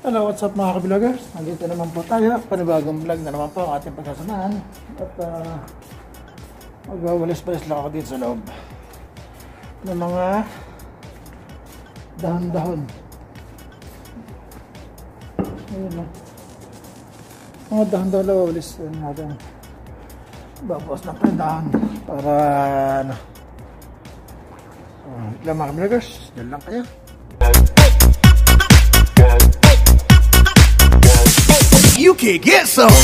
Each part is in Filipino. Hello, what's up mga ka-vloggers? Nandito naman po tayo, panibagong vlog na naman po ang ating pagkasamaan. At magwawalis-walis lang ako dito sa loob ng mga dahon-dahon. Ayun lang, mga dahon-dahon lang wawalis natin. Babawas na tayo dahon para ano. So, lang mga ka-vloggers, dyan lang kayo. You can get some.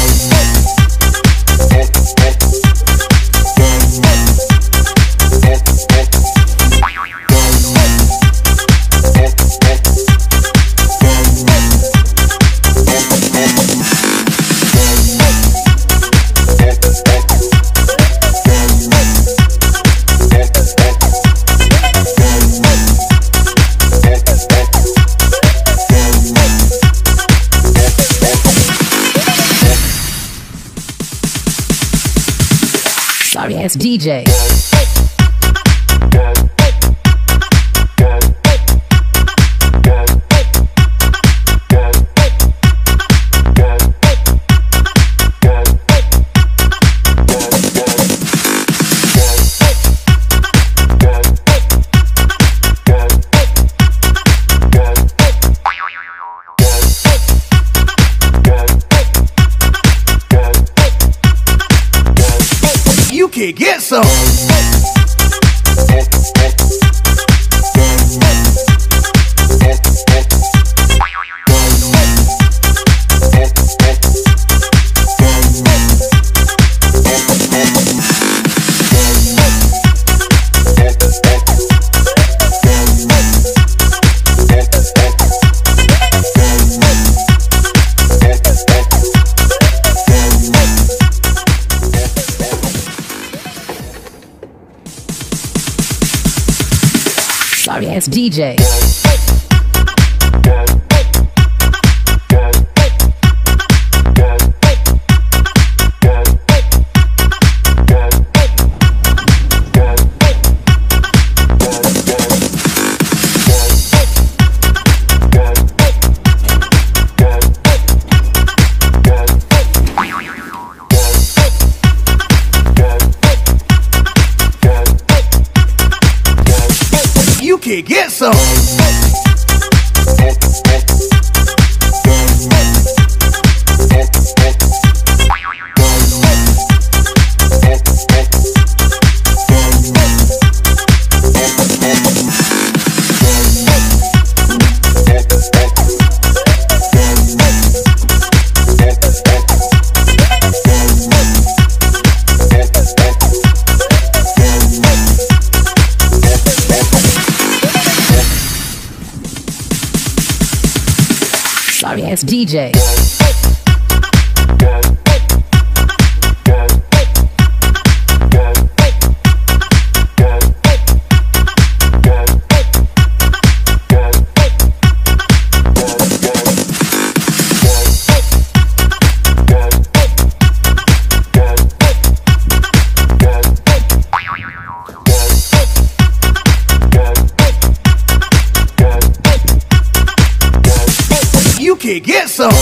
Sorry, it's DJ. Get some. Sorry, it's DJ. Get some. Sorry, it's DJ. Get some.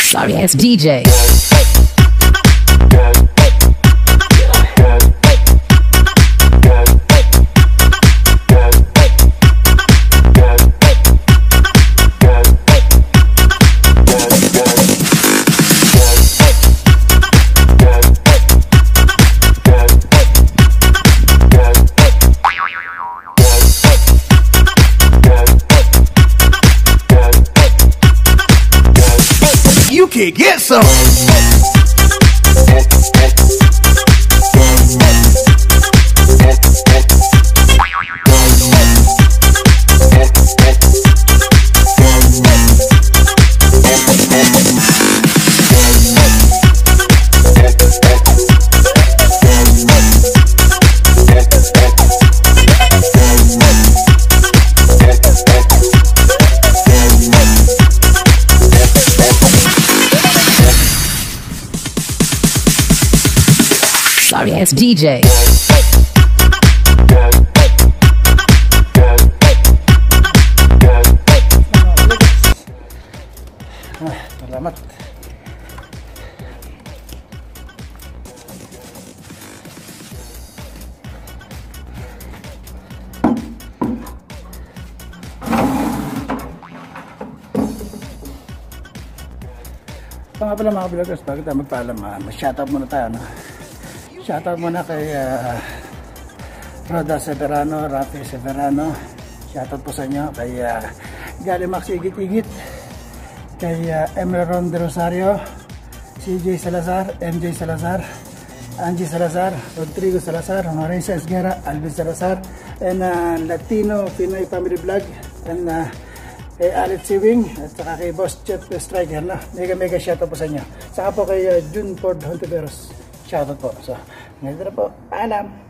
Sorry, it's DJ. Get some. ass DJ. Salamat. Ito nga pala mga vloggers, bago tayo magpaalam, mag-shoutout muna tayo, no? Shoutout muna kay Roda Severano, Raffae Severano. Shoutout po sa inyo kay Gali Max, Igit-Igit, kay Emeron De Rosario, CJ Salazar, MJ Salazar, Angie Salazar, Rodrigo Salazar, Marisa Esguera, Alvis Salazar, and Latino Pinoy Family Vlog, and kay Alex Ewing at saka kay Boss Chip Striker, no? Mega shoutout po sa inyo. Saka po kay June Ford Honteveros, shoutout po. So, ngayon na po, paalam!